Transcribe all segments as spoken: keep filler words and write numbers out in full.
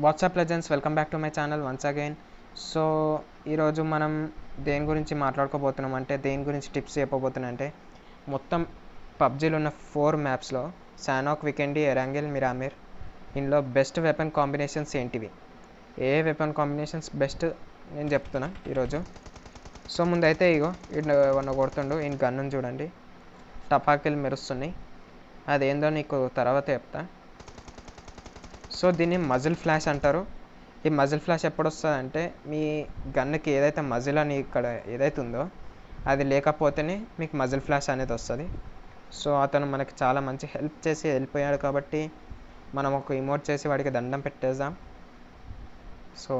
WhatsApp legends welcome back to my channel once again. So ఈరోజు మనం దేని గురించి మాట్లాడుకోబోతున్నాం అంటే దేని గురించి టిప్స్ చెప్పబోతున్నా అంటే మొత్తం పబ్జీలో ఉన్న ఫోర్ మ్యాప్స్లో సానోక్ వికెండి ఎరాంగెల్ మిరామర్ ఇందులో బెస్ట్ వెపన్ కాంబినేషన్స్ ఏంటివి ఏ వెపన్ కాంబినేషన్స్ బెస్ట్ నేను చెప్తున్నా ఈరోజు। సో ముందైతే ఇగో ఇవన్న కొడుతుండు ఈయన గన్ను చూడండి టపాకిలు మెరుస్తున్నాయి అదేందో నీకు తర్వాత చెప్తా। సో దీన్ని మజిల్ ఫ్లాష్ అంటారు। ఈ మజిల్ ఫ్లాష్ ఎప్పుడు వస్తుందంటే మీ గన్నుకి ఏదైతే మజిల్ అని ఇక్కడ ఏదైతే ఉందో అది లేకపోతేనే మీకు మజిల్ ఫ్లాష్ అనేది వస్తుంది। సో అతను మనకి చాలా మంచి హెల్ప్ చేసి వెళ్ళిపోయాడు కాబట్టి మనం ఒక ఇమోట్ చేసి వాడికి దండం పెట్టేద్దాం। సో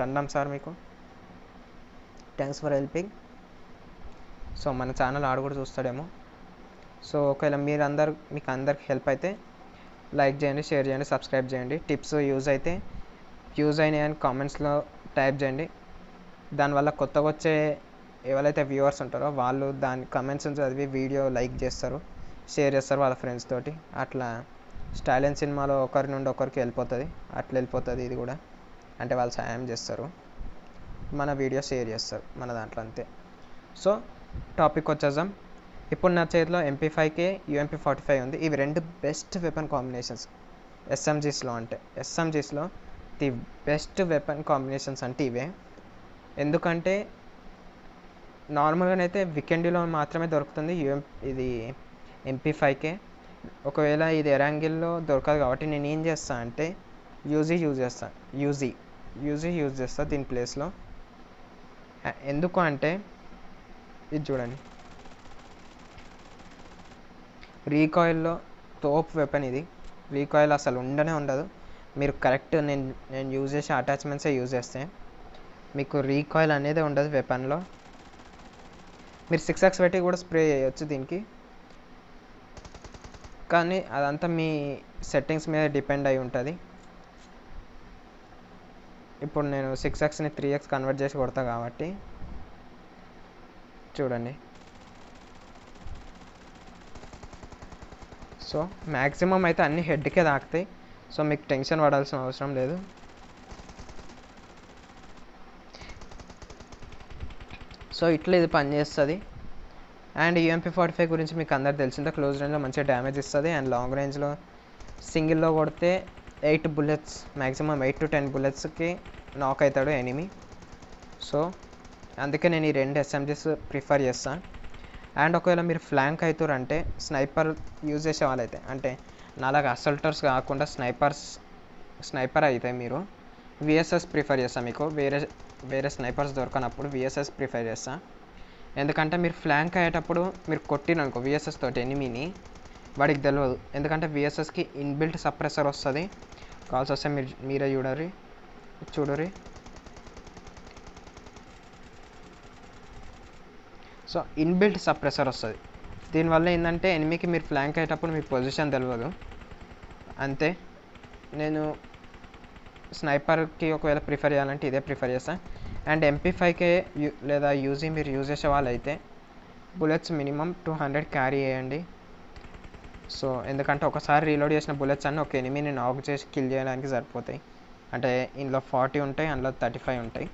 దండం సార్ మీకు థ్యాంక్స్ ఫర్ హెల్పింగ్। సో మన ఛానల్ ఆడు కూడా చూస్తాడేమో। సో ఒకవేళ మీరు అందరు మీకు అందరికి హెల్ప్ అయితే లైక్ చేయండి షేర్ చేయండి సబ్స్క్రైబ్ చేయండి। టిప్స్ యూజ్ అయితే యూజ్ అయినాయి అని కామెంట్స్లో టైప్ చేయండి। దానివల్ల కొత్తగా వచ్చే ఎవరైతే వ్యూవర్స్ ఉంటారో వాళ్ళు దాని కమెంట్స్ చదివి వీడియో లైక్ చేస్తారు షేర్ చేస్తారు వాళ్ళ ఫ్రెండ్స్ తోటి। అట్లా స్టాలిన్ సినిమాలో ఒకరి నుండి ఒకరికి వెళ్ళిపోతుంది అట్లా వెళ్ళిపోతుంది ఇది కూడా అంటే వాళ్ళు సాయం చేస్తారు మన వీడియో షేర్ చేస్తారు మన దాంట్లో అంతే। సో టాపిక్ వచ్చేద్దాం। ఇప్పుడు నా చేతిలో MP five K U M P forty five ఉంది। ఇవి రెండు బెస్ట్ వెపన్ కాంబినేషన్స్ ఎస్ఎంజీస్లో అంటే ఎస్ఎంజీస్లో ది బెస్ట్ వెపన్ కాంబినేషన్స్ అంటే ఇవే। ఎందుకంటే నార్మల్గానైతే వికెండ్లో మాత్రమే దొరుకుతుంది యూఎం ఇది ఎంపీ ఫైవ్ కే। ఒకవేళ ఇది ఎరాంగిల్లో దొరకదు కాబట్టి నేను ఏం చేస్తాను అంటే యూజీ యూజ్ చేస్తాను యూజీ యూజీ యూజ్ చేస్తాను దీని ప్లేస్లో। ఎందుకు అంటే ఇది చూడండి రీకాయిల్లో తోప్ వెపన్ ఇది రీకాయిల్ అసలు ఉండనే ఉండదు। మీరు కరెక్ట్ నేను నేను యూజ్ చేసే అటాచ్మెంట్సే యూజ్ చేస్తే మీకు రీకాయిల్ అనేది ఉండదు వెపన్లో। మీరు సిక్స్ ఎక్స్ పెట్టి కూడా స్ప్రే చేయొచ్చు దీనికి కానీ అదంతా మీ సెట్టింగ్స్ మీద డిపెండ్ అయి ఉంటుంది। ఇప్పుడు నేను సిక్స్ ఎక్స్ని త్రీ ఎక్స్ కన్వర్ట్ చేసి కొడతా కాబట్టి చూడండి। సో మ్యాక్సిమం అయితే అన్ని హెడ్కే తాకుతాయి సో మీకు టెన్షన్ పడాల్సిన అవసరం లేదు। సో ఇట్లా ఇది పనిచేస్తుంది। And U M P forty five గురించి మీకు అందరు తెలిసిందే క్లోజ్ రేంజ్లో మంచిగా డ్యామేజ్ ఇస్తుంది అండ్ లాంగ్ రేంజ్లో సింగిల్లో కొడితే eight bullets maximum eight to ten బుల్లెట్స్కి నాక్ అవుతాడు ఎనిమీ। సో అందుకే నేను ఈ రెండు ఎస్ఎంజీస్ ప్రిఫర్ చేస్తాను। అండ్ ఒకవేళ మీరు ఫ్లాంక్ అవుతారంటే స్నైపర్ యూజ్ చేసే వాళ్ళైతే అంటే నాలాగా అసల్టర్స్ కాకుండా స్నైపర్స్ స్నైపర్ అయితే మీరు విఎస్ఎస్ ప్రిఫర్ చేస్తాను మీకు వేరే వేరే స్నైపర్స్ దొరకనప్పుడు విఎస్ఎస్ ప్రిఫర్ చేస్తాను। ఎందుకంటే మీరు ఫ్లాంక్ అయ్యేటప్పుడు మీరు కొట్టిననుకో విఎస్ఎస్ తోటి ఎనిమిని వాడికి తెలియదు ఎందుకంటే విఎస్ఎస్కి ఇన్బిల్ట్ సప్రెసర్ వస్తుంది కాల్స్ వస్తే మీరు మీరే చూడరి చూడరి సో ఇన్బిల్ట్ సప్రెసర్ వస్తుంది దీనివల్ల ఏంటంటే ఎనిమికి మీరు ఫ్లాంక్ అయ్యేటప్పుడు మీ పొజిషన్ తెలియదు అంతే। నేను స్నైపర్కి ఒకవేళ ప్రిఫర్ చేయాలంటే ఇదే ప్రిఫర్ చేస్తాను। అండ్ ఎంపీ ఫైవ్ కే లేదా యూజీ మీరు యూజ్ చేసే వాళ్ళైతే bullets minimum two hundred carry చేయండి। సో ఎందుకంటే ఒకసారి రీలోడ్ చేసిన బుల్లెట్స్ అన్నీ ఒక ఎనిమిని నాక్ చేసి కిల్ చేయడానికి సరిపోతాయి అంటే ఇందులో ఫార్టీ ఉంటాయి అందులో థర్టీ ఫైవ్ ఉంటాయి।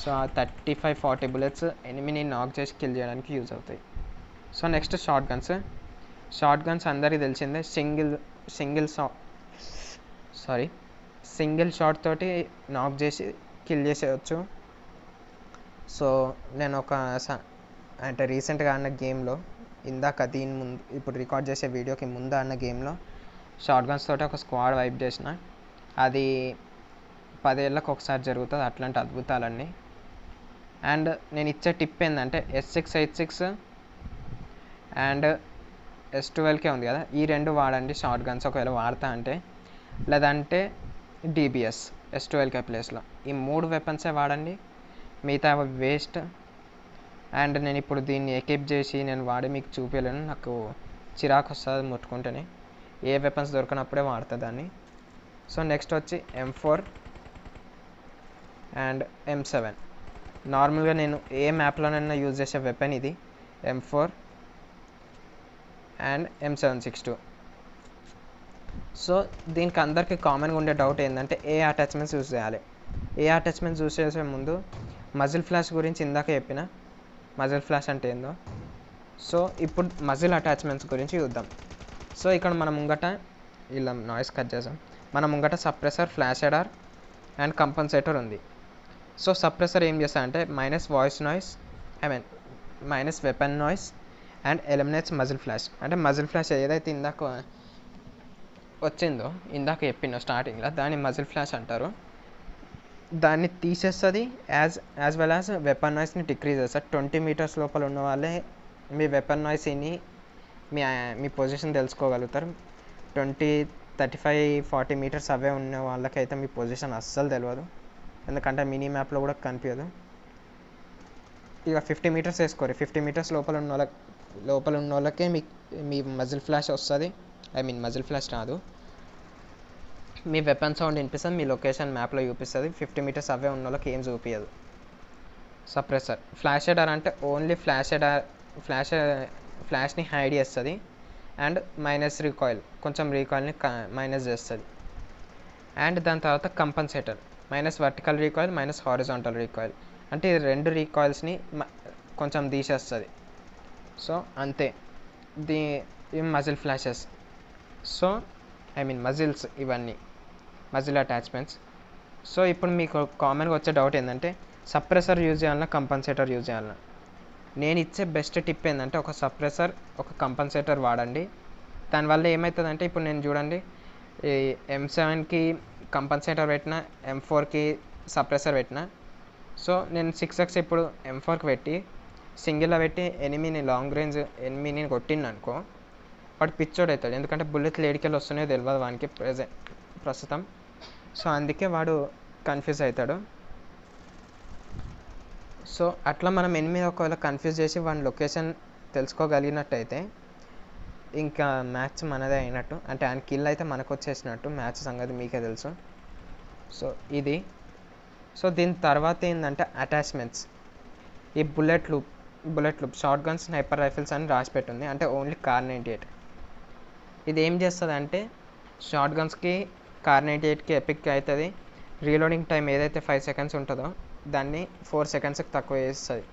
సో ఆ థర్టీ ఫైవ్ ఫార్టీ బుల్లెట్స్ ఎనిమిది నాక్ చేసి కిల్ చేయడానికి యూజ్ అవుతాయి। So next shotguns shotguns అందరికీ తెలిసిందే సింగిల్ సింగిల్ షా సారీ సింగిల్ షాట్ తోటి నాక్ చేసి కిల్ చేసేయచ్చు। సో నేను ఒక అంటే రీసెంట్గా ఆడిన గేమ్లో ఇందాక దీని ముందు ఇప్పుడు రికార్డ్ చేసే వీడియోకి ముందు ఆడిన గేమ్లో షార్ట్ గన్స్ తోటి ఒక స్క్వాడ్ వైప్ చేసిన అది పదేళ్ళకి ఒకసారి జరుగుతుంది అట్లాంటి అద్భుతాలన్నీ। అండ్ నేను ఇచ్చే టిప్ ఏంటంటే S six eight six and S ట్వెల్వ్కే ఉంది కదా ఈ రెండు వాడండి షార్ట్ గన్స్ ఒకవేళ వాడతా అంటే లేదంటే డీబీఎస్ ఎస్ ట్వెల్వ్కే ప్లేస్లో ఈ మూడు వెపన్సే వాడండి మిగతా వేస్ట్। అండ్ నేను ఇప్పుడు దీన్ని ఎక్విప్ చేసి నేను వాడి మీకు చూపించలేను నాకు చిరాకు వస్తుంది ముట్టుకుంటేనే ఏ వెపన్స్ దొరకనప్పుడే వాడతా దాన్ని। సో నెక్స్ట్ వచ్చి M four and M seven నార్మల్గా నేను ఏ మ్యాప్లోనైనా యూజ్ చేసే వెపన్ ఇది M four and M seven six two so దీనికి అందరికీ కామన్గా ఉండే డౌట్ ఏంటంటే ఏ అటాచ్మెంట్స్ యూజ్ చేయాలి. ఏ అటాచ్మెంట్స్ యూజ్ చేసే ముందు మజిల్ ఫ్లాష్ గురించి ఇందాక చెప్పిన మజిల్ ఫ్లాష్ అంటే ఏందో, సో ఇప్పుడు మజిల్ అటాచ్మెంట్స్ గురించి చూద్దాం. సో ఇక్కడ మనం ముంగట ఇలా నాయిస్ కట్ చేసాం. మనం ముంగట suppressor, flash hider and compensator ఉంది. సో సప్రెసర్ ఏం చేస్తా అంటే minus voice noise, I mean minus weapon noise and eliminates muzzle flash. అంటే మజిల్ ఫ్లాష్ ఏదైతే ఇందాక వచ్చిందో, ఇందాక చెప్పిన స్టార్టింగ్లో, దాన్ని మజిల్ ఫ్లాష్ అంటారు. దాన్ని తీసేస్తుంది as as well as weapon నాయిస్ని డిక్రీజ్ చేస్తుంది. ట్వంటీ మీటర్స్ లోపల ఉన్న వాళ్ళే మీ వెపన్ నాయిస్ విని మీ మీ పొజిషన్ తెలుసుకోగలుగుతారు. Twenty thirty five forty metres అవే ఉన్న వాళ్ళకైతే మీ పొజిషన్ అస్సలు తెలియదు, ఎందుకంటే మినీ మ్యాప్లో కూడా కనిపించదు. ఇక ఫిఫ్టీ మీటర్స్ వేసుకోరు, ఫిఫ్టీ మీటర్స్ లోపల ఉన్న వాళ్ళకి లోపల ఉన్న వాళ్ళకే మీ మీ మజిల్ ఫ్లాష్ వస్తుంది. ఐ మీన్ మజిల్ ఫ్లాష్ రాదు, మీ వెపన్ సౌండ్ వినిపిస్తుంది, మీ లొకేషన్ మ్యాప్లో చూపిస్తుంది. ఫిఫ్టీ మీటర్స్ అవే ఉన్న వాళ్ళకి ఏం చూపించదు. సప్రెసర్, ఫ్లాష్ ఎడార్ అంటే ఓన్లీ ఫ్లాష్ ఎడార్ ఫ్లాష్ ఫ్లాష్ని హైడ్ చేస్తుంది అండ్ మైనస్ రీకాయిల్, కొంచెం రీకాయిల్ని మైనస్ చేస్తుంది. అండ్ దాని తర్వాత compensator, minus vertical recoil minus horizontal recoil, అంటే ఈ రెండు రీకాయిల్స్ని కొంచెం తీసేస్తుంది. సో అంతే the muzzle flashes. So I mean muzzles, ఇవన్నీ మజిల్ అటాచ్మెంట్స్. సో ఇప్పుడు మీకు కామన్గా వచ్చే డౌట్ ఏంటంటే సప్రెసర్ యూజ్ చేయాలన్నా కంపన్సేటర్ యూజ్ చేయాలన్నా. నేను ఇచ్చే బెస్ట్ టిప్ ఏంటంటే ఒక సప్రెసర్ ఒక కంపన్సేటర్ వాడండి. దానివల్ల ఏమవుతుందంటే ఇప్పుడు నేను చూడండి ఈ ఎం సెవెన్కి కంపన్సేటర్ పెట్టిన, ఎం ఫోర్కి సప్రెసర్ పెట్టిన. సో నేను సిక్స్ ఎక్స్ ఇప్పుడు ఎం ఫోర్కి పెట్టి సింగిల్లో పెట్టి ఎనిమిని లాంగ్ రేంజ్ ఎనిమిని కొట్టింది అనుకో, వాడు పిచ్చోడు అవుతాడు, ఎందుకంటే బుల్లెట్లు ఏడికెళ్ళి వస్తున్నాయో తెలియదు వానికి ప్రజెంట్ ప్రస్తుతం. సో అందుకే వాడు కన్ఫ్యూజ్ అవుతాడు. సో అట్లా మనం ఎనిమిది ఒకవేళ కన్ఫ్యూజ్ చేసి వాడి లొకేషన్ తెలుసుకోగలిగినట్టయితే ఇంకా మ్యాచ్ మనదే అయినట్టు, అంటే ఆయన కిల్ అయితే మనకు వచ్చేసినట్టు. మ్యాచ్ సంగతి మీకే తెలుసు. సో ఇది. సో దీని తర్వాత ఏంటంటే అటాచ్మెంట్స్, ఈ bullet loop bullet loop short guns, sniper rifles అని రాసి పెట్టుంది, అంటే ఓన్లీ కార్ నైంటీ ఎయిట్. ఇది ఏం చేస్తుంది అంటే షార్ట్ గన్స్కి కార్ నైంటీ ఎయిట్కి ఎపిక్ అవుతుంది. రీలోడింగ్ టైం ఏదైతే ఫైవ్ సెకండ్స్ ఉంటుందో దాన్ని ఫోర్ సెకండ్స్కి తక్కువ చేస్తుంది,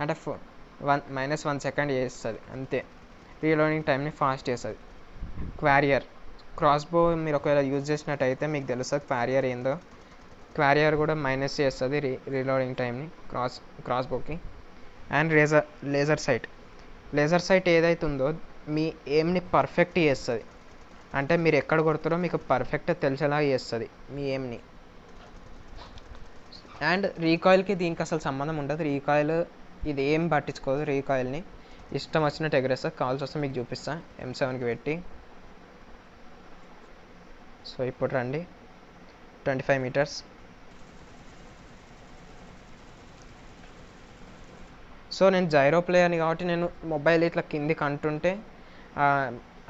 అంటే ఫో వన్ మైనస్ వన్ సెకండ్ చేస్తుంది అంతే. రీలోడింగ్ టైంని ఫాస్ట్ చేస్తుంది. క్వారియర్, క్రాస్బో మీరు ఒకవేళ యూజ్ చేసినట్టయితే మీకు తెలుస్తుంది క్వారియర్ ఏందో. క్వారియర్ కూడా మైనస్ చేస్తుంది రీ రీలోడింగ్ టైంని క్రాస్ క్రాస్బోకి. And razor laser sight, laser sight ఏదైతే ఉందో మీ ఎయిమ్ని పర్ఫెక్ట్ చేస్తుంది, అంటే మీరు ఎక్కడ కొడుతారో మీకు పర్ఫెక్ట్ తెలిసేలాగా చేస్తుంది మీ ఎయిమ్ని. అండ్ రీకాయిల్కి దీనికి అసలు సంబంధం ఉండదు. రీకాయిల్ ఇది ఏం పట్టించుకోదు, రీకాయిల్ని ఇష్టం వచ్చినట్టు ఎగరేస్తా. కాల్స్ వస్తే మీకు చూపిస్తా ఎం సెవెన్కి పెట్టి. సో ఇప్పుడు రండి ట్వంటీ ఫైవ్ మీటర్స్. సో నేను జైరో ప్లేయర్ని కాబట్టి నేను మొబైల్ ఇట్లా కిందికి అంటుంటే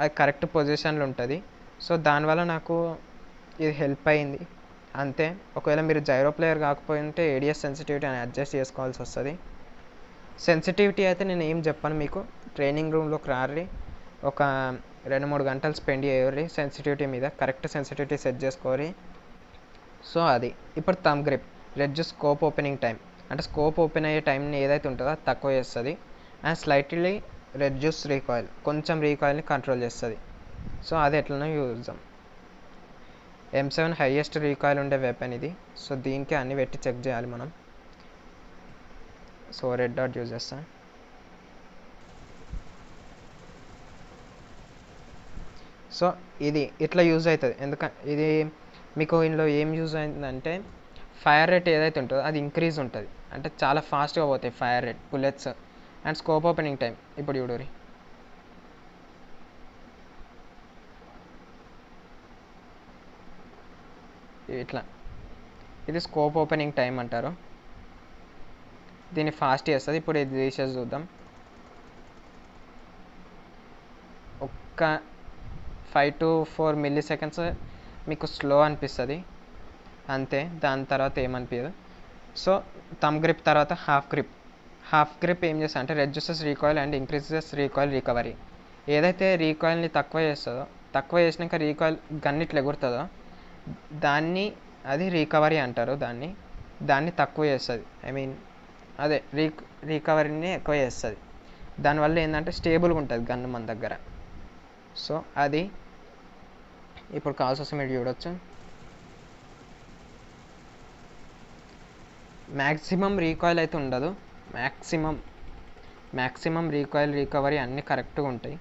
అది కరెక్ట్ పొజిషన్లో ఉంటుంది. సో దానివల్ల నాకు ఇది హెల్ప్ అయింది అంతే. ఒకవేళ మీరు జైరో ప్లేయర్ కాకపోయింటే ఏడిఎస్ సెన్సిటివిటీ అని అడ్జస్ట్ చేసుకోవాల్సి వస్తుంది. సెన్సిటివిటీ అయితే నేను ఏం చెప్పాను మీకు, ట్రైనింగ్ రూమ్లోకి రారి, ఒక రెండు మూడు గంటలు స్పెండ్ చేయాలి సెన్సిటివిటీ మీద, కరెక్ట్ సెన్సిటివిటీ సెట్ చేసుకోవాలి. సో అది. ఇప్పుడు thumb grip, reduce scope opening time, అంటే స్కోప్ ఓపెన్ అయ్యే టైంని ఏదైతే ఉంటుందో తక్కువ చేస్తుంది. అండ్ స్లైట్లీ రెడ్యూస్ రీకాయిల్, కొంచెం రీకాయిల్ని కంట్రోల్ చేస్తుంది. సో అది ఎట్లనో చూద్దాం. ఎం సెవెన్ హైయెస్ట్ రీకాయిల్ ఉండే వెపన్ ఇది. సో దీనికి అన్ని పెట్టి చెక్ చేయాలి మనం. సో రెడ్ డాట్ యూజ్ చేస్తాం. సో ఇది ఇట్లా యూజ్ అవుతుంది. ఎందుకంటే ఇది మీకు ఇందులో ఏం యూజ్ అయిందంటే ఫైర్ రేట్ ఏదైతే ఉంటుందో అది ఇంక్రీజ్ ఉంటుంది, అంటే చాలా ఫాస్ట్గా పోతాయి fire rate bullets. And scope opening time, ఇప్పుడు చూడరి ఇట్లా, ఇది స్కోప్ ఓపెనింగ్ టైం అంటారు, దీన్ని ఫాస్ట్ చేస్తుంది. ఇప్పుడు ఇది తీసేసి చూద్దాం. ఒక్క five to four milliseconds మీకు స్లో అనిపిస్తుంది అంతే, దాని తర్వాత ఏమనిపించదు. సో థమ్ గ్రిప్ తర్వాత హాఫ్ గ్రిప్. హాఫ్ గ్రిప్ ఏం చేస్తా అంటే reduces recoil and increases recoil recovery. ఏదైతే రీకాయిల్ని తక్కువ చేస్తుందో తక్కువ చేసినాక రీకాయిల్ గన్ ఇట్లా ఎగురుతుందా దాన్ని అది రికవరీ అంటారు. దాన్ని దాన్ని తక్కువ చేస్తుంది. ఐ మీన్ అదే రీ రికవరీని ఎక్కువ చేస్తుంది. దానివల్ల ఏంటంటే స్టేబుల్గా ఉంటుంది గన్ను మన దగ్గర. సో అది ఇప్పుడు కాల్స్ వస్తే మీరు చూడవచ్చు. మ్యాక్సిమం రీకాయిల్ అయితే ఉండదు. మ్యాక్సిమం మ్యాక్సిమం రీకాయిల్ రికవరీ అన్నీ కరెక్ట్గా ఉంటాయి.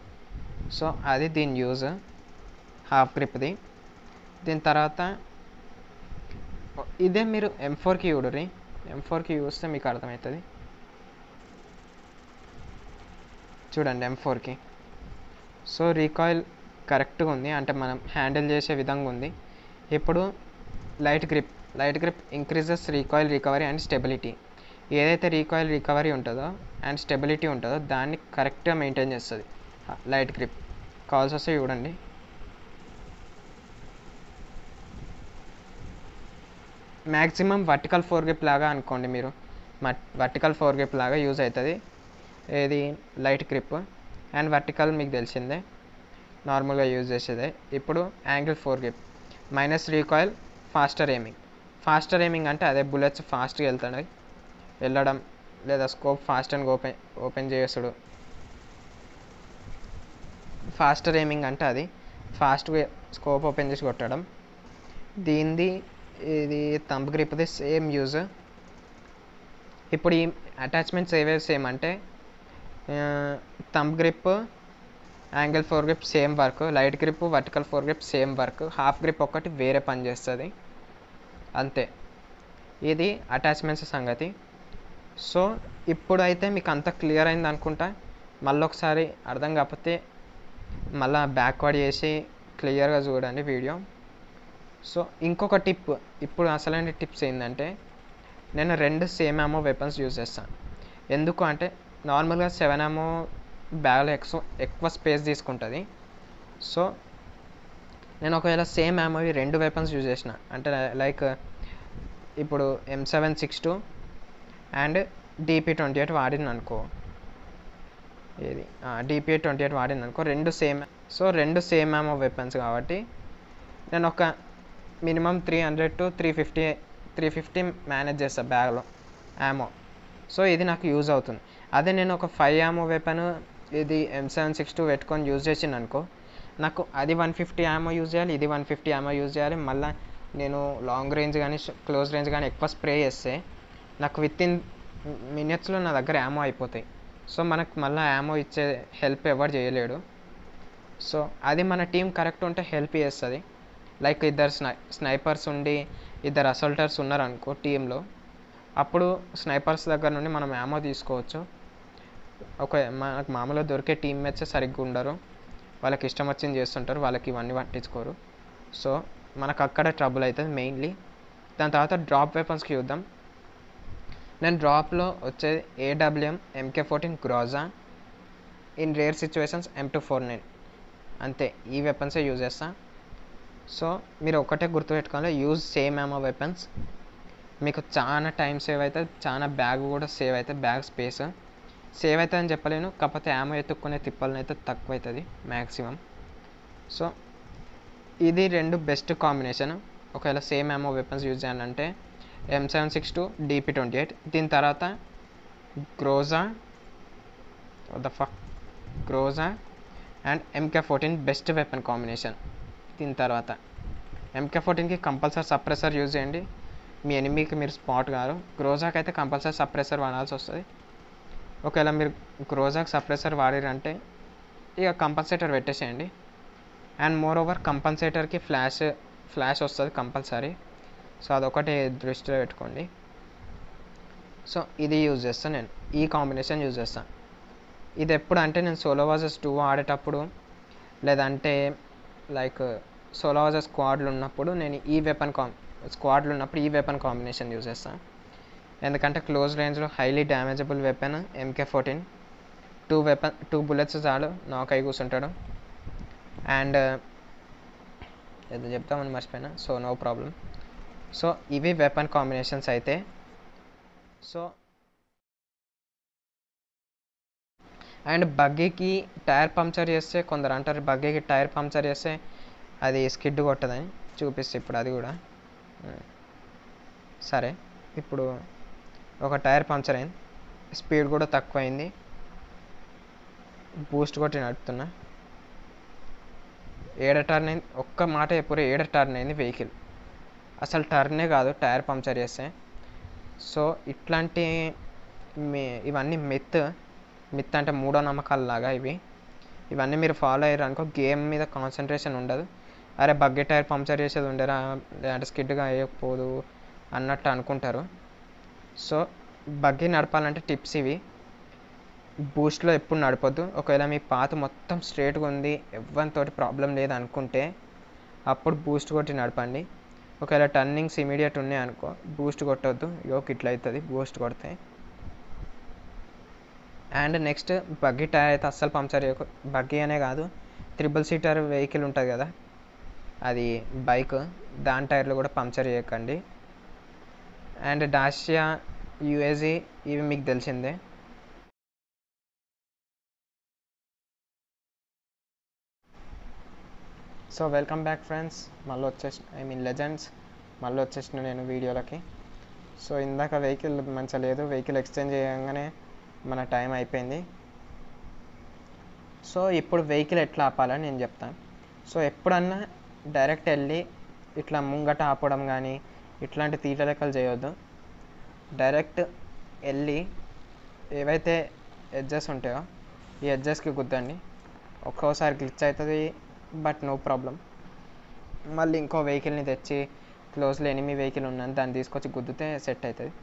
సో అది దీని యూజ్ హాఫ్ గ్రిప్ది. దీని తర్వాత ఇదే మీరు ఎం ఫోర్కి చూడరి. ఎం ఫోర్కి చూస్తే మీకు అర్థమవుతుంది. చూడండి ఎం ఫోర్కి. సో రీకాయిల్ కరెక్ట్గా ఉంది, అంటే మనం హ్యాండిల్ చేసే విధంగా ఉంది. ఇప్పుడు light grip light grip increases recoil recovery and stability. ఏదైతే రీకాయిల్ రికవరీ ఉంటుందో అండ్ స్టెబిలిటీ ఉంటుందో దాన్ని కరెక్ట్గా మెయింటైన్ చేస్తుంది లైట్ గ్రిప్. కాల్స్ వస్తే చూడండి. మ్యాక్సిమం వర్టికల్ ఫోర్ గ్రిప్ లాగా అనుకోండి మీరు. వర్టికల్ ఫోర్ గ్రిప్ లాగా యూజ్ అవుతుంది ఏది లైట్ గ్రిప్. అండ్ వర్టికల్ మీకు తెలిసిందే నార్మల్గా యూజ్ చేసేదే. ఇప్పుడు angle four grip minus recoil faster aiming. Faster aiming అంటే అదే బుల్లెట్స్ ఫాస్ట్గా వెళ్తాయి వెళ్ళడం, లేదా scope fast and open open చేసాడు. ఫాస్టర్ ఎయిమింగ్ అంటే అది ఫాస్ట్గా స్కోప్ ఓపెన్ చేసి కొట్టడం. దీనిది ఇది థంబ్ గ్రిప్ది సేమ్ యూజ్. ఇప్పుడు ఈ అటాచ్మెంట్స్ ఏవే సేమ్ అంటే thumb grip angle four grip same work, light grip vertical four grip same work, half grip ఒకటి వేరే పని చేస్తుంది అంతే. ఇది అటాచ్మెంట్స్ సంగతి. సో ఇప్పుడైతే మీకు అంత క్లియర్ అయింది అనుకుంటా. మళ్ళీ ఒకసారి అర్థం కాకపోతే మళ్ళీ బ్యాక్వర్డ్ చేసి క్లియర్గా చూడండి వీడియో. సో ఇంకొక టిప్, ఇప్పుడు అసలైన టిప్స్ ఏంటంటే నేను రెండు సేమ్ అమో వెపన్స్ యూజ్ చేస్తాను. ఎందుకు అంటే నార్మల్గా సెవెన్ అమో బ్యాగ్లో ఎక్కువ ఎక్కువ స్పేస్ తీసుకుంటుంది. సో నేను ఒకవేళ సేమ్ అమో రెండు వెపన్స్ యూజ్ చేసిన అంటే లైక్ ఇప్పుడు M seven six two and DP twenty eight వాడింది అనుకో, ఏది డీపీ ట్వంటీ ఎయిట్ వాడింది అనుకో రెండు సేమ్. సో రెండు సేమ్ అమో వెపన్స్ కాబట్టి నేను ఒక minimum three hundred to three fifty three fifty manage చేస్తాను బ్యాగ్లో యామో. సో ఇది నాకు యూజ్ అవుతుంది. అదే నేను ఒక ఫైవ్ యామో వెపన్ ఇది ఎం సెవెన్ సిక్స్ టూ పెట్టుకొని యూజ్ చేసింది అనుకో, నాకు అది వన్ ఫిఫ్టీ యామో యూజ్ చేయాలి, ఇది వన్ ఫిఫ్టీ యామో యూజ్ చేయాలి. మళ్ళీ నేను లాంగ్ రేంజ్ కానీ క్లోజ్ రేంజ్ కానీ ఎక్కువ స్ప్రే చేస్తే నాకు విత్ ఇన్ మినిట్స్లో నా దగ్గర యామో అయిపోతాయి. సో మనకు మళ్ళీ యామో ఇచ్చే హెల్ప్ ఎవరు చేయలేడు. సో అది మన టీం కరెక్ట్ ఉంటే హెల్ప్ చేస్తుంది. లైక్ ఇద్దరు స్నై స్నైపర్స్ ఉండి ఇద్దరు అసల్టర్స్ ఉన్నారనుకో టీంలో, అప్పుడు స్నైపర్స్ దగ్గర నుండి మనం యామో తీసుకోవచ్చు. ఒక మనకు మామూలుగా దొరికే టీమ్మేట్స్ సరిగ్గా ఉండరు, వాళ్ళకి ఇష్టం వచ్చింది చేస్తుంటారు, వాళ్ళకి ఇవన్నీ పట్టించుకోరు. సో మనకు అక్కడ ట్రబుల్ అవుతుంది మెయిన్లీ. దాని తర్వాత డ్రాప్ వెపన్స్కి చూద్దాం. నేను డ్రాప్లో వచ్చేది AWM, MK fourteen, Groza, in rare situations M two four nine, అంతే. ఈ వెపన్సే యూజ్ చేస్తాను. సో మీరు ఒకటే గుర్తుపెట్టుకోవాలి, యూజ్ సేమ్ యామో వెపన్స్. మీకు చాలా టైం సేవ్ అవుతుంది, చాలా బ్యాగ్ కూడా సేవ్ అవుతుంది, బ్యాగ్ స్పేస్ సేవ్ అవుతుంది అని చెప్పలేను, కాకపోతే యామో ఎత్తుక్కునే తిప్పలను అయితే తక్కువ అవుతుంది మ్యాక్సిమం. సో ఇది రెండు బెస్ట్ కాంబినేషన్ ఒకవేళ సేమ్ యామో వెపన్స్ యూజ్ చేయాలంటే. M seven six two, DP twenty eight, దీని తర్వాత Groza the fuck Groza and MK fourteen best weapon combination. దీని తర్వాత ఎంకే ఫోర్టీన్కి కంపల్సరీ సప్రెసర్ యూజ్ చేయండి, మీ ఎనిమీకి మీరు స్పాట్ కారు. గ్రోజాకి అయితే కంపల్సరీ సప్రెసర్ వాడాల్సి వస్తుంది. ఒకవేళ మీరు గ్రోజాకి సప్రెసర్ వాడారంటే ఇక కంపల్సేటర్ పెట్టేసేయండి. అండ్ మోర్ ఓవర్ కంపల్సేటర్కి ఫ్లాష్ ఫ్లాష్ వస్తుంది కంపల్సరీ. సో అదొకటి దృష్టిలో పెట్టుకోండి. సో ఇది యూజ్ చేస్తాను నేను, ఈ కాంబినేషన్ యూజ్ చేస్తాను. ఇది ఎప్పుడు అంటే నేను సోలో వర్సెస్ టూ ఆడేటప్పుడు, లేదంటే లైక్ సోలో వర్సెస్ స్క్వాడ్లు ఉన్నప్పుడు నేను ఈ వెపన్ కాం స్క్వాడ్లు ఉన్నప్పుడు ఈ వెపన్ కాంబినేషన్ యూజ్ చేస్తాను. ఎందుకంటే క్లోజ్ రేంజ్లో highly damageable weapon MK fourteen, two weapon two bullets చాలు నాక్ అయి కూర్చుంటాడు. అండ్ ఏదో చెప్తామని మర్చిపోయినా, సో నో ప్రాబ్లం. సో ఇవి వెపన్ కాంబినేషన్స్ అయితే. సో అండ్ బగ్గీకి టైర్ పంక్చర్ చేస్తే కొందరు అంటారు బగ్గీకి టైర్ పంక్చర్ చేస్తే అది స్కిడ్ కొట్టదని, చూపిస్తే ఇప్పుడు అది కూడా సరే. ఇప్పుడు ఒక టైర్ పంక్చర్ అయింది, స్పీడ్ కూడా తక్కువైంది, బూస్ట్ కొట్టి నడుపుతున్నా, ఏడ టర్న్ అయింది, ఒక్క మాట ఎప్పుడు ఏడ టర్న్ అయింది వెహికల్, అసలు టర్నే కాదు టైర్ పంక్చర్ చేస్తే. సో ఇట్లాంటి మీ ఇవన్నీ మిత్ మిత్ అంటే మూఢ నమ్మకాలు లాగా ఇవి, ఇవన్నీ మీరు ఫాలో అయ్యారు అనుకో గేమ్ మీద కాన్సన్ట్రేషన్ ఉండదు. అరే బగ్గీ టైర్ పంక్చర్ చేసేది ఉండరా అంటే స్కిడ్గా వేయకపోదు అన్నట్టు అనుకుంటారు. సో బగ్గీ నడపాలంటే టిప్స్ ఇవి. బూస్ట్లో ఎప్పుడు నడపొద్దు. ఒకవేళ మీ పాత మొత్తం స్ట్రేట్గా ఉంది ఎవరితోటి ప్రాబ్లం లేదు అనుకుంటే అప్పుడు బూస్ట్ కొట్టి నడపండి. ఒకవేళ టర్నింగ్స్ ఇమీడియట్ ఉన్నాయి అనుకో బూస్ట్ కొట్టొద్దు, యోక్ ఇట్లా అవుతుంది బూస్ట్ కొడితే. అండ్ నెక్స్ట్ బగ్గీ టైర్ అయితే అస్సలు పంక్చర్ చేయకు. బగ్గీ అనే కాదు, త్రిబుల్ సీటర్ వెహికల్ ఉంటుంది కదా అది బైక్, దాని టైర్లు కూడా పంక్చర్ చేయకండి. అండ్ డాషియా, యూఏజీ ఇవి మీకు తెలిసిందే. సో వెల్కమ్ బ్యాక్ ఫ్రెండ్స్, మళ్ళీ వచ్చేసి ఐ మీన్ లెజెండ్స్ మళ్ళీ వచ్చేసిన నేను వీడియోలకి. సో ఇందాక వెహికల్ మంచిగా లేదు, వెహికల్ ఎక్స్చేంజ్ చేయగానే మన టైం అయిపోయింది. సో ఇప్పుడు వెహికల్ ఎట్లా ఆపాలని నేను చెప్తాను. సో ఎప్పుడన్నా డైరెక్ట్ వెళ్ళి ఇట్లా ముంగట ఆపడం కానీ ఇట్లాంటి తీట లెక్కలు చేయొద్దు. డైరెక్ట్ వెళ్ళి ఏవైతే ఎడ్జెస్ ఉంటాయో ఈ ఎడ్జెస్కి గుద్దండి. ఒక్కోసారి గ్లిచ్ అవుతుంది బట్ నో ప్రాబ్లం. మళ్ళీ ఇంకో వెహికల్ని తెచ్చి క్లోజ్లో ఎనిమి వెహికల్ ఉన్నాను దాన్ని తీసుకొచ్చి గుద్దితే సెట్ అవుతుంది.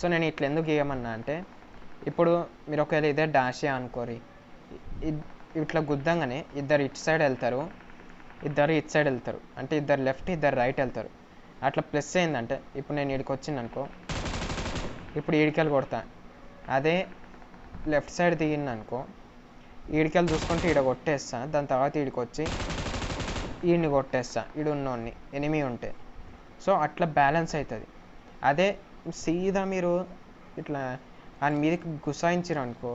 సో నేను ఇట్లా ఎందుకు గీయమన్నా అంటే ఇప్పుడు మీరు ఒకవేళ ఇదే డాషే అనుకోరి, ఇట్లా గుద్దంగానే ఇద్దరు ఇటు సైడ్ వెళ్తారు ఇద్దరు ఇటు సైడ్ వెళ్తారు అంటే ఇద్దరు లెఫ్ట్ ఇద్దరు రైట్ వెళ్తారు. అట్లా ప్లస్ అయిందంటే ఇప్పుడు నేను ఈడికి వచ్చింది అనుకో, ఇప్పుడు ఈడికెళ్ళి కొడతా. అదే లెఫ్ట్ సైడ్ దిగింది అనుకో ఈడికెళ్ళి చూసుకుంటే ఈడ కొట్టేస్తా, దాని తర్వాత ఈడికి వచ్చి ఈడిని కొట్టేస్తా ఈడు ఉన్నోడిని ఎనిమీ ఉంటే. సో అట్లా బ్యాలెన్స్ అవుతుంది. అదే సీదా మీరు ఇట్లా దాని మీదకి గుసాయించారు అనుకో,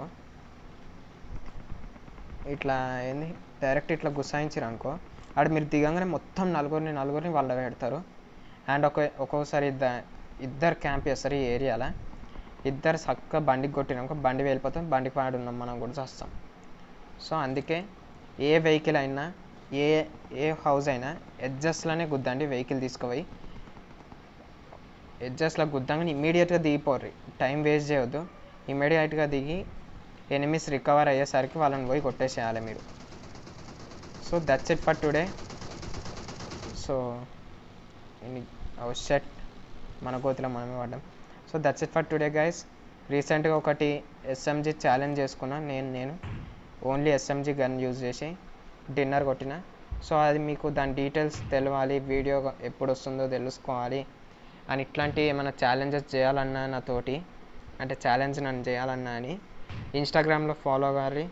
ఇట్లా ఏంది డైరెక్ట్ ఇట్లా గుసాయించారు అనుకో అక్కడ మీరు దిగంగానే మొత్తం నలుగురిని నలుగురిని వాళ్ళ పెడతారు. అండ్ ఒక ఒక్కొక్కసారి ఇద్దరు ఇద్దరు క్యాంప్ చేస్తారు ఈ ఏరియాలో, ఇద్దరు చక్క బండికి కొట్టినాక బండి వెళ్ళిపోతాం, బండికి పాడు ఉన్నాం మనం కూడా చేస్తాం. సో అందుకే ఏ వెహికల్ అయినా ఏ ఏ హౌస్ అయినా ఎడ్జస్ట్లోనే గుద్దండి వెహికల్ తీసుకుపోయి. ఎడ్జస్ట్లో గుద్దంగానే ఇమీడియట్గా దిగిపోర్రి, టైం వేస్ట్ చేయొద్దు. ఇమీడియట్గా దిగి ఎనిమిస్ రికవర్ అయ్యేసరికి వాళ్ళని పోయి కొట్టేసేయాలి మీరు. So that's it for today. So shut మన గోతిలో మనమే పడ్డాం. So that's it for today guys. రీసెంట్గా ఒకటి ఎస్ఎంజీ ఛాలెంజ్ చేసుకున్నాను నేను నేను ఓన్లీ ఎస్ఎంజీ గన్ యూజ్ చేసి డిన్నర్ కొట్టిన. సో అది మీకు దాని డీటెయిల్స్ తెలియాలి, వీడియో ఎప్పుడు వస్తుందో తెలుసుకోవాలి అని ఇట్లాంటి ఏమైనా ఛాలెంజెస్ చేయాలన్నా నాతోటి అంటే ఛాలెంజ్ నన్ను చేయాలన్నా అని ఇన్స్టాగ్రామ్లో ఫాలో గారి,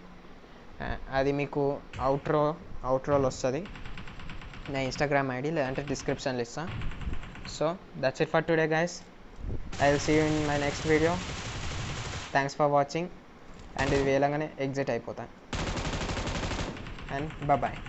అది మీకు అవుట్రో అవుట్రోల్ వస్తుంది. నా ఇన్స్టాగ్రామ్ ఐడి లేదంటే డిస్క్రిప్షన్లో ఇస్తాను. So that's it for today guys. I will see you in my next video. Thanks for watching. And ఇది వేలంగానే ఎగ్జిట్ అయిపోతాను. And bye.